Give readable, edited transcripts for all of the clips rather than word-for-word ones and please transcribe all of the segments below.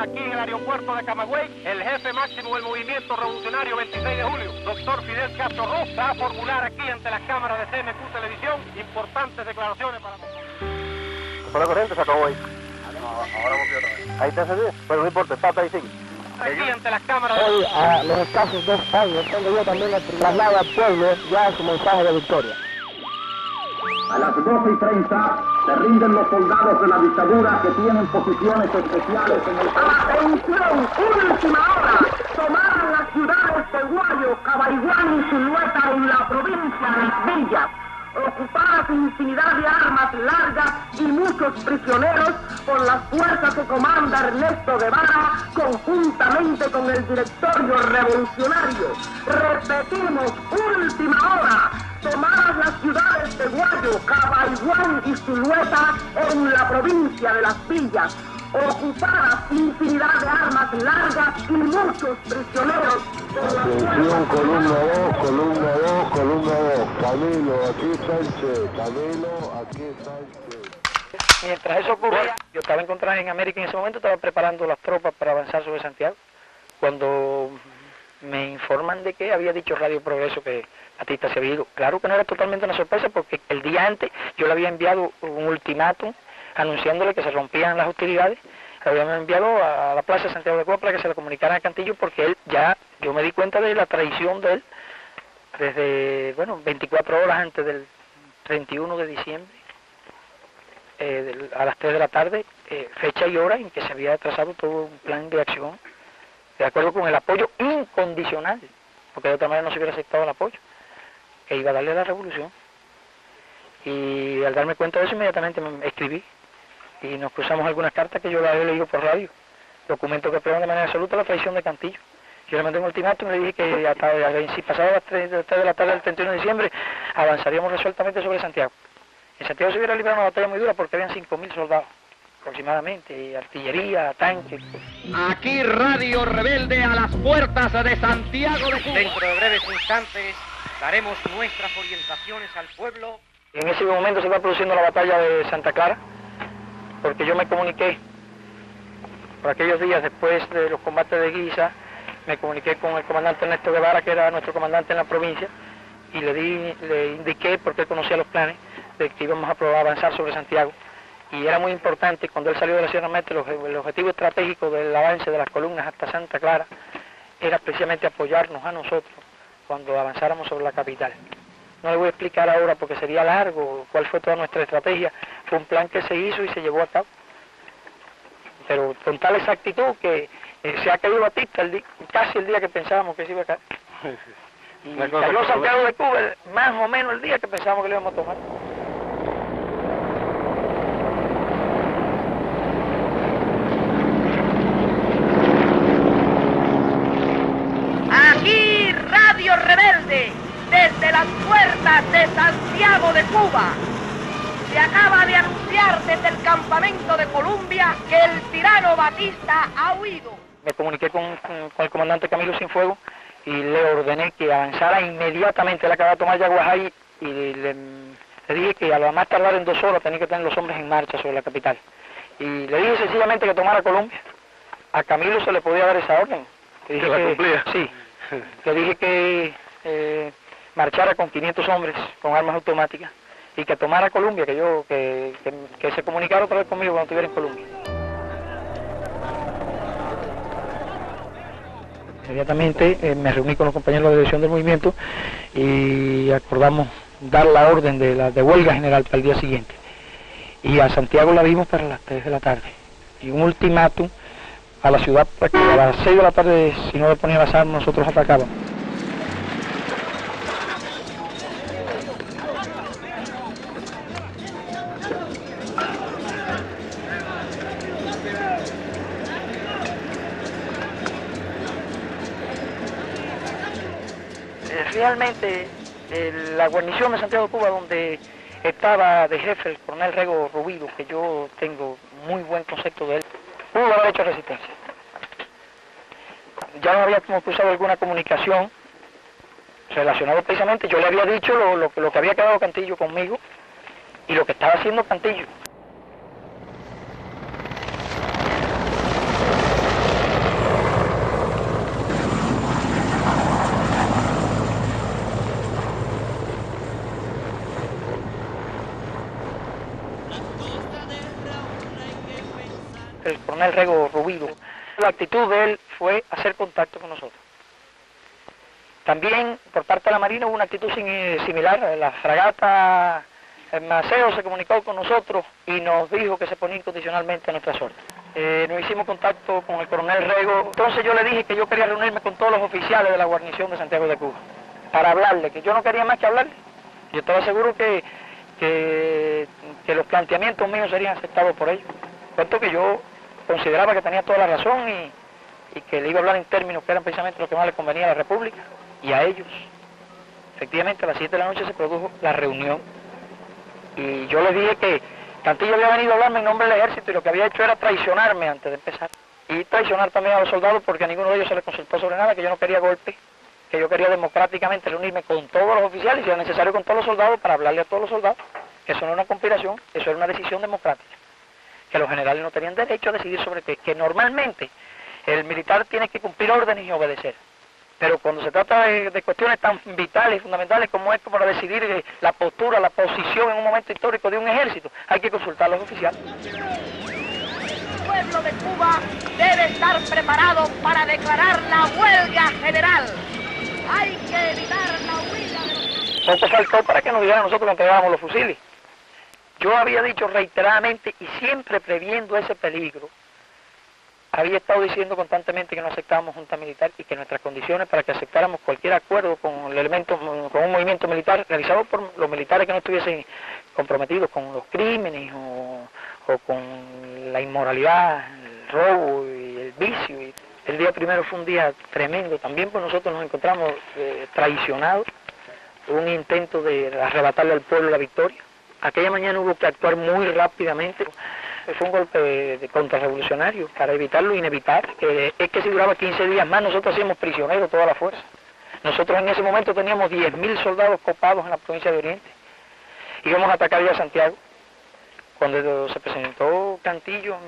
aquí en el aeropuerto de Camagüey el jefe máximo del movimiento revolucionario 26 de julio, doctor Fidel Castro Ruz, va a formular aquí ante las cámaras de CMQ Televisión importantes declaraciones para nosotros. ¿Por la corriente se acabó ahí? Ahora volvió otra vez. ¿Ahí está servido? Bueno, no importa, está ahí, sigue. Aquí ante las cámaras. Hoy, a los escasos 2 años, tengo yo también el traslado al pueblo ya su mensaje de victoria. A las 12:30 se rinden los soldados de la dictadura que tienen posiciones especiales en el país. ¡Atención! ¡Última hora! Tomaron las ciudades de Guayo, Cabaiguán y Silueta en la provincia de Las Villas, ocupadas infinidad de armas largas y muchos prisioneros por las fuerzas que comanda Ernesto Guevara conjuntamente con el directorio revolucionario. Repetimos, última hora, tomadas las ciudades de Guayo, Cabaiguán y Silueta en la provincia de Las Villas, ocupadas infinidad de armas largas y muchos prisioneros. Atención, columna 2, columna 2, columna 2. Camilo, aquí Sánchez, Camilo, aquí Sánchez. Mientras eso ocurría, yo estaba encontrado en América en ese momento, estaba preparando las tropas para avanzar sobre Santiago, cuando me informan de que había dicho Radio Progreso que Batista se había ido. Claro que no era totalmente una sorpresa, porque el día antes yo le había enviado un ultimátum anunciándole que se rompían las hostilidades. Le habíamos enviado a la plaza de Santiago de Cuba para que se lo comunicaran a Cantillo, porque él ya, yo me di cuenta de la traición de él desde, bueno, 24 horas antes del 31 de diciembre, a las 3 de la tarde, fecha y hora en que se había trazado todo un plan de acción, de acuerdo con el apoyo incondicional, porque de otra manera no se hubiera aceptado el apoyo, que iba a darle a la revolución. Y al darme cuenta de eso, inmediatamente me escribí y nos cruzamos algunas cartas que yo las había leído por radio, documentos que prueban de manera absoluta la traición de Cantillo. Yo le mandé un ultimátum y le dije que si pasaba las 3 de la tarde del 31 de diciembre avanzaríamos resueltamente sobre Santiago. En Santiago se hubiera librado una batalla muy dura porque habían 5.000 soldados aproximadamente, y artillería, tanques. Aquí Radio Rebelde a las puertas de Santiago de Cuba. Dentro de breves instantes daremos nuestras orientaciones al pueblo. En ese momento se va produciendo la batalla de Santa Clara, porque yo me comuniqué por aquellos días después de los combates de Guisa, me comuniqué con el comandante Ernesto Guevara, que era nuestro comandante en la provincia, y le indiqué, porque él conocía los planes, de que íbamos a probar a avanzar sobre Santiago. Y era muy importante, cuando él salió de la Sierra Maestra, el objetivo estratégico del avance de las columnas hasta Santa Clara era precisamente apoyarnos a nosotros cuando avanzáramos sobre la capital. No le voy a explicar ahora porque sería largo cuál fue toda nuestra estrategia. Fue un plan que se hizo y se llevó a cabo, pero con tal exactitud que se ha caído Batista casi el día que pensábamos que se iba a caer. Y cayó Santiago de Cuba más o menos el día que pensábamos que lo íbamos a tomar. Aquí Radio Rebelde, desde las puertas de Santiago de Cuba. Se acaba de anunciar desde el campamento de Colombia que el tirano Batista ha huido. Me comuniqué con el comandante Camilo Sinfuego y le ordené que avanzara inmediatamente. Él acababa de tomar Yaguajay y le dije que a lo más tardar en 2 horas tenía que tener los hombres en marcha sobre la capital. Y le dije sencillamente que tomara Colombia. A Camilo se le podía dar esa orden. Le dije que cumplía. Sí. Le dije que marchara con 500 hombres con armas automáticas y que tomara Colombia, que se comunicara otra vez conmigo cuando estuviera en Colombia. Inmediatamente me reuní con los compañeros de la dirección del movimiento y acordamos dar la orden de huelga general para el día siguiente. Y a Santiago la vimos para las 3 de la tarde. Y un ultimátum a la ciudad para que a las 6 de la tarde, si no le ponían las armas, nosotros atacábamos. Realmente la guarnición de Santiago de Cuba, donde estaba de jefe el coronel Rego Rubido, que yo tengo muy buen concepto de él, pudo haber hecho resistencia. Ya no habíamos cruzado alguna comunicación relacionada precisamente, yo le había dicho lo que había quedado Cantillo conmigo y lo que estaba haciendo Cantillo. el coronel Rego Rubido. La actitud de él fue hacer contacto con nosotros. También por parte de la Marina hubo una actitud similar. La fragata Maceo se comunicó con nosotros y nos dijo que se ponía incondicionalmente a nuestra suerte. Nos hicimos contacto con el coronel Rego. Entonces yo le dije que yo quería reunirme con todos los oficiales de la guarnición de Santiago de Cuba para hablarle, que yo no quería más que hablarle. Yo estaba seguro que los planteamientos míos serían aceptados por ellos. Tanto que yo consideraba que tenía toda la razón y que le iba a hablar en términos que eran precisamente lo que más le convenía a la República y a ellos. Efectivamente, a las 7 de la noche se produjo la reunión y yo les dije que Cantillo había venido a hablarme en nombre del ejército y lo que había hecho era traicionarme antes de empezar y traicionar también a los soldados porque a ninguno de ellos se les consultó sobre nada, que yo no quería golpe, que yo quería democráticamente reunirme con todos los oficiales y si era necesario con todos los soldados para hablarle a todos los soldados, que eso no era una conspiración, eso era una decisión democrática, que los generales no tenían derecho a decidir sobre qué, que normalmente el militar tiene que cumplir órdenes y obedecer. Pero cuando se trata de cuestiones tan vitales, fundamentales como esto, para decidir la postura, la posición en un momento histórico de un ejército, hay que consultar a los oficiales. El pueblo de Cuba debe estar preparado para declarar la huelga general. Hay que evitar la huida de los... Poco faltó para que nos dijeran nosotros que nos entregábamos los fusiles. Yo había dicho reiteradamente y siempre previendo ese peligro, había estado diciendo constantemente que no aceptábamos junta militar y que nuestras condiciones para que aceptáramos cualquier acuerdo con el elemento, con un movimiento militar realizado por los militares que no estuviesen comprometidos con los crímenes o con la inmoralidad, el robo y el vicio. Y el día primero fue un día tremendo también, pues nosotros nos encontramos traicionados, un intento de arrebatarle al pueblo la victoria. Aquella mañana hubo que actuar muy rápidamente. Fue un golpe contrarrevolucionario para evitar lo inevitable. Es que si duraba 15 días más, nosotros hacíamos prisioneros toda la fuerza. Nosotros en ese momento teníamos 10.000 soldados copados en la provincia de Oriente. Íbamos a atacar ya Santiago. Cuando se presentó Cantillo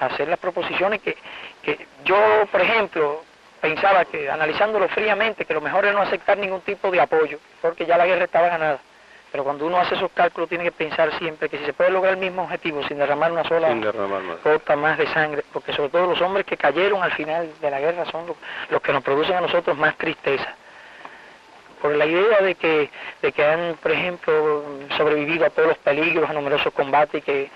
a hacer las proposiciones que yo, por ejemplo, pensaba que, analizándolo fríamente, que lo mejor era no aceptar ningún tipo de apoyo, porque ya la guerra estaba ganada. Pero cuando uno hace esos cálculos tiene que pensar siempre que si se puede lograr el mismo objetivo sin derramar una sola gota más de sangre, porque sobre todo los hombres que cayeron al final de la guerra son los que nos producen a nosotros más tristeza. Por la idea de que han, por ejemplo, sobrevivido a todos los peligros, a numerosos combates, y que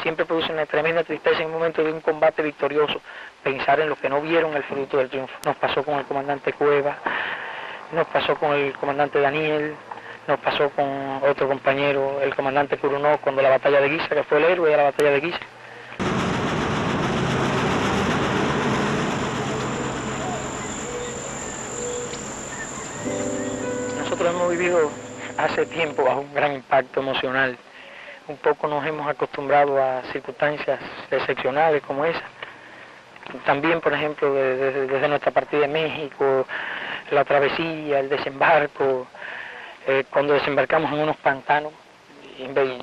siempre producen una tremenda tristeza en el momento de un combate victorioso, pensar en los que no vieron el fruto del triunfo. Nos pasó con el comandante Cueva, nos pasó con el comandante Daniel, nos pasó con otro compañero, el comandante Curunó, cuando la batalla de Guisa, que fue el héroe de la batalla de Guisa. Nosotros hemos vivido hace tiempo bajo un gran impacto emocional. Un poco nos hemos acostumbrado a circunstancias excepcionales como esa. También, por ejemplo, desde nuestra partida de México, la travesía, el desembarco. Cuando desembarcamos en unos pantanos,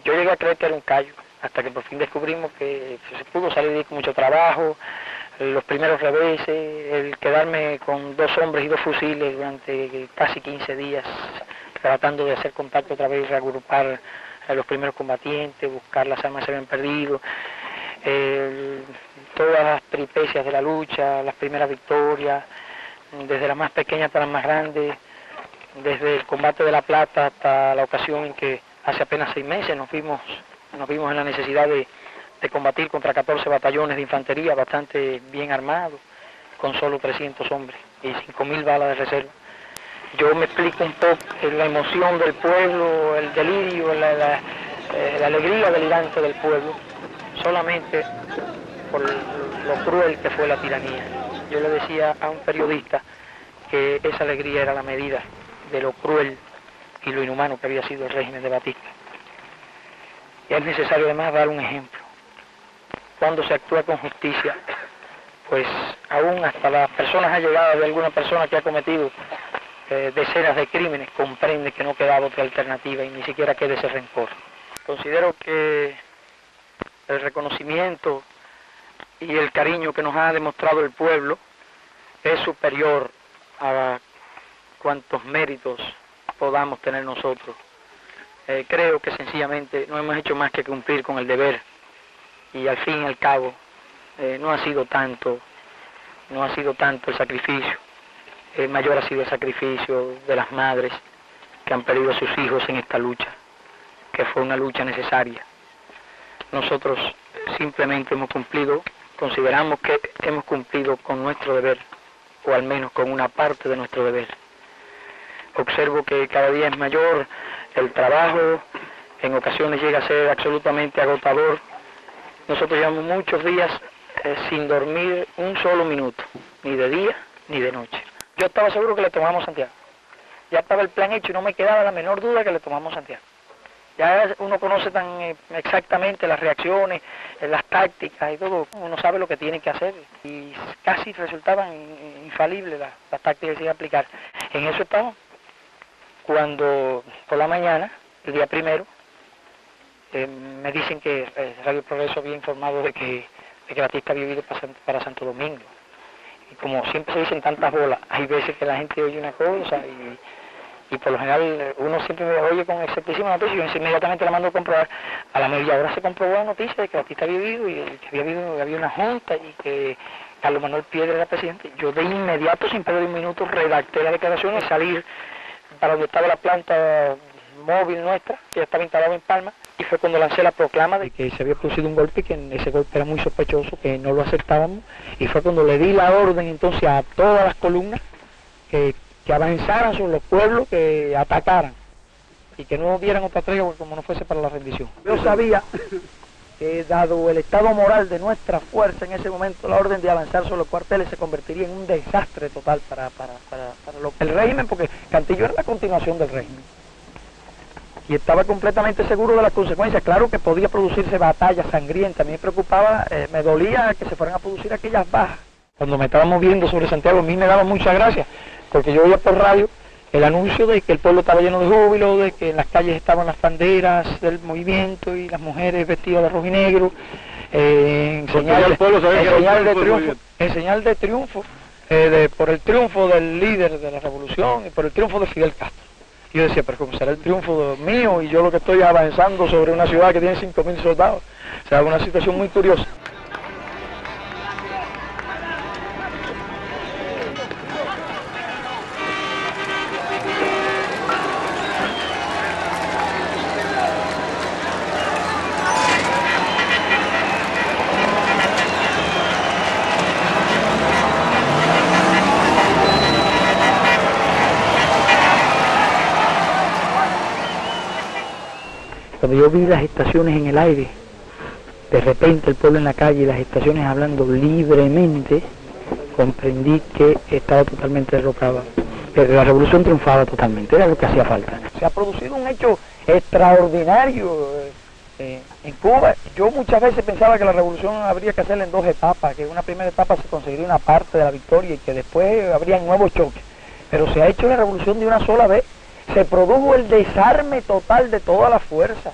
yo llegué a creer que era un callo, hasta que por fin descubrimos que se pudo salir con mucho trabajo, los primeros reveses, el quedarme con dos hombres y dos fusiles durante casi 15 días, tratando de hacer contacto otra vez, reagrupar a los primeros combatientes, buscar las armas que se habían perdido, todas las peripecias de la lucha, las primeras victorias, desde las más pequeñas hasta las más grandes, desde el combate de La Plata hasta la ocasión en que hace apenas 6 meses nos vimos en la necesidad de combatir contra 14 batallones de infantería bastante bien armados, con solo 300 hombres y 5.000 balas de reserva. Yo me explico un poco la emoción del pueblo, el delirio, la alegría delirante del pueblo, solamente por lo cruel que fue la tiranía. Yo le decía a un periodista que esa alegría era la medida de lo cruel y lo inhumano que había sido el régimen de Batista. Y es necesario además dar un ejemplo. Cuando se actúa con justicia, pues aún hasta las personas allegadas de alguna persona que ha cometido decenas de crímenes comprende que no quedaba otra alternativa y ni siquiera queda ese rencor. Considero que el reconocimiento y el cariño que nos ha demostrado el pueblo es superior a cuántos méritos podamos tener nosotros. Creo que sencillamente no hemos hecho más que cumplir con el deber y al fin y al cabo no ha sido tanto el sacrificio. El mayor ha sido el sacrificio de las madres que han perdido a sus hijos en esta lucha, que fue una lucha necesaria. Nosotros simplemente hemos cumplido, consideramos que hemos cumplido con nuestro deber, o al menos con una parte de nuestro deber. Observo que cada día es mayor el trabajo, en ocasiones llega a ser absolutamente agotador. Nosotros llevamos muchos días sin dormir un solo minuto, ni de día ni de noche. Yo estaba seguro que le tomamos Santiago. Ya estaba el plan hecho y no me quedaba la menor duda que le tomamos Santiago. Ya uno conoce tan exactamente las reacciones, las tácticas y todo. Uno sabe lo que tiene que hacer y casi resultaban infalibles las tácticas que se iban a aplicar. En eso estamos. Cuando por la mañana, el día primero, me dicen que Radio Progreso había informado de que Batista había ido para Santo Domingo. Y como siempre se dicen tantas bolas, hay veces que la gente oye una cosa y por lo general uno siempre me oye con exactísima noticia, yo inmediatamente la mando a comprobar. A la media hora se comprobó la noticia de que Batista había ido y que había una junta y que Carlos Manuel Piedra era presidente. Yo de inmediato, sin perder un minuto, redacté la declaración y salir para donde estaba la planta móvil nuestra, que ya estaba instalada en Palma, y fue cuando lancé la proclama de que se había producido un golpe y que ese golpe era muy sospechoso, que no lo aceptábamos, y fue cuando le di la orden entonces a todas las columnas que avanzaran sobre los pueblos, que atacaran y que no dieran otra tregua como no fuese para la rendición. Yo sabía que dado el estado moral de nuestra fuerza en ese momento, la orden de avanzar sobre los cuarteles se convertiría en un desastre total para el régimen, porque Cantillo era la continuación del régimen. Y estaba completamente seguro de las consecuencias. Claro que podía producirse batallas sangrientas. A mí me preocupaba, me dolía que se fueran a producir aquellas bajas. Cuando me estaba moviendo sobre Santiago, a mí me daba muchas gracias, porque yo oía por radio el anuncio de que el pueblo estaba lleno de júbilo, de que en las calles estaban las banderas del movimiento y las mujeres vestidas de rojo y negro, en señal de triunfo, por el triunfo del líder de la revolución y por el triunfo de Fidel Castro. Yo decía, pero ¿cómo será el triunfo mío y yo lo que estoy avanzando sobre una ciudad que tiene 5.000 soldados? O sea, una situación muy curiosa. Cuando yo vi las estaciones en el aire, de repente el pueblo en la calle y las estaciones hablando libremente, comprendí que estaba totalmente derrocado. La revolución triunfaba totalmente, era lo que hacía falta. Se ha producido un hecho extraordinario en Cuba. Yo muchas veces pensaba que la revolución habría que hacerla en dos etapas, que en una primera etapa se conseguiría una parte de la victoria y que después habría nuevos choques. Pero se ha hecho la revolución de una sola vez. Se produjo el desarme total de todas las fuerzas.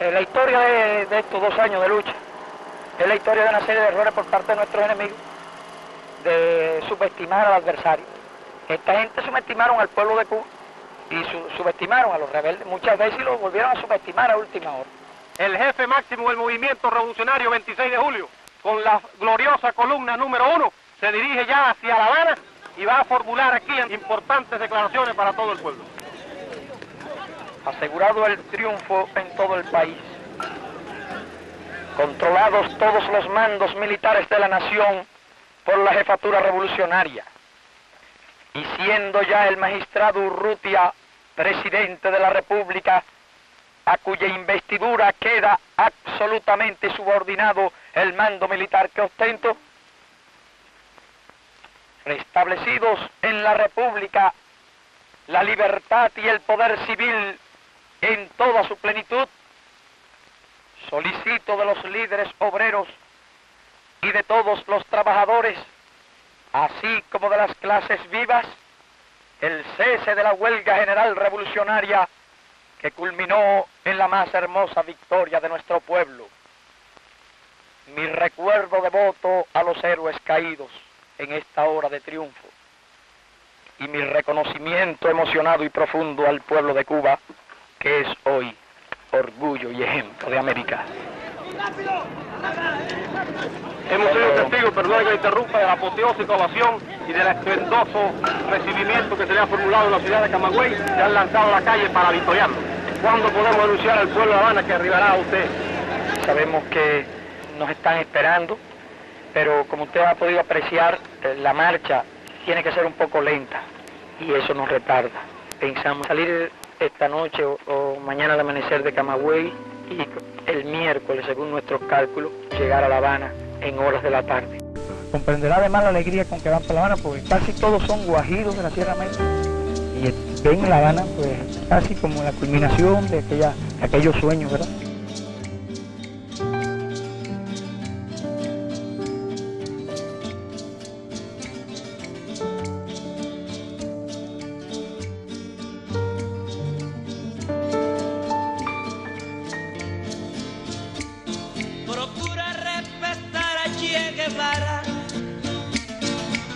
La historia de estos 2 años de lucha es la historia de una serie de errores por parte de nuestros enemigos, de subestimar al adversario. Esta gente subestimaron al pueblo de Cuba y subestimaron a los rebeldes, muchas veces los volvieron a subestimar a última hora. El jefe máximo del movimiento revolucionario 26 de julio, con la gloriosa columna número 1, se dirige ya hacia La Habana y va a formular aquí importantes declaraciones para todo el pueblo. Asegurado el triunfo en todo el país, controlados todos los mandos militares de la nación por la jefatura revolucionaria, y siendo ya el magistrado Urrutia presidente de la República, a cuya investidura queda absolutamente subordinado el mando militar que ostento, restablecidos en la República la libertad y el poder civil en toda su plenitud, solicito de los líderes obreros y de todos los trabajadores, así como de las clases vivas, el cese de la huelga general revolucionaria que culminó en la más hermosa victoria de nuestro pueblo. Mi recuerdo devoto a los héroes caídos en esta hora de triunfo y mi reconocimiento emocionado y profundo al pueblo de Cuba, que es hoy orgullo y ejemplo de América. Hemos sido testigos, perdón que interrumpa, de la apoteósica ovación y del estruendoso recibimiento que se le ha formulado en la ciudad de Camagüey. Se han lanzado a la calle para victoriarlo. ¿Cuándo podemos anunciar al pueblo de La Habana que arribará a usted? Sabemos que nos están esperando, pero como usted ha podido apreciar, la marcha tiene que ser un poco lenta y eso nos retarda. Pensamos salir esta noche o mañana al amanecer de Camagüey y el miércoles, según nuestros cálculos, llegar a La Habana en horas de la tarde. Comprenderá además la alegría con que van para La Habana, porque casi todos son guajiros de la Sierra Maestra y ven La Habana pues casi como la culminación de aquellos sueños, ¿verdad?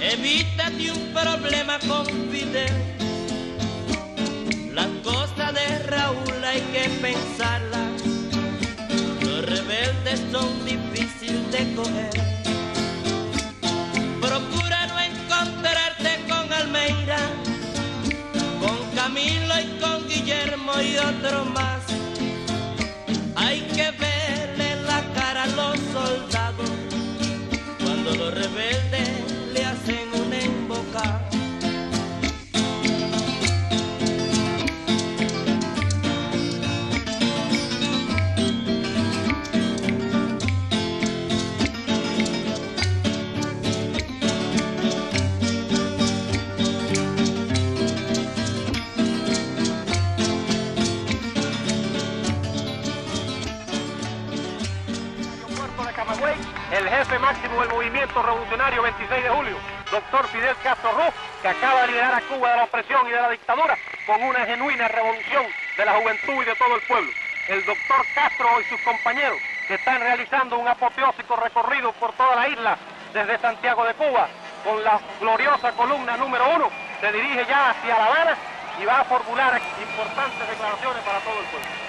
Evítate un problema con Fidel. Las cosas de Raúl hay que pensarlas. Los rebeldes son difíciles de coger. Procura no encontrarte con Almeida, con Camilo y con Guillermo y otro más. Hay que verle la cara a los soldados cuando los rebeldes le hacen una embocada. El jefe máximo del movimiento revolucionario 26 de julio, doctor Fidel Castro Ruz, que acaba de liberar a Cuba de la opresión y de la dictadura con una genuina revolución de la juventud y de todo el pueblo. El doctor Castro y sus compañeros que están realizando un apoteósico recorrido por toda la isla desde Santiago de Cuba con la gloriosa columna número 1, se dirige ya hacia La Habana y va a formular importantes declaraciones para todo el pueblo.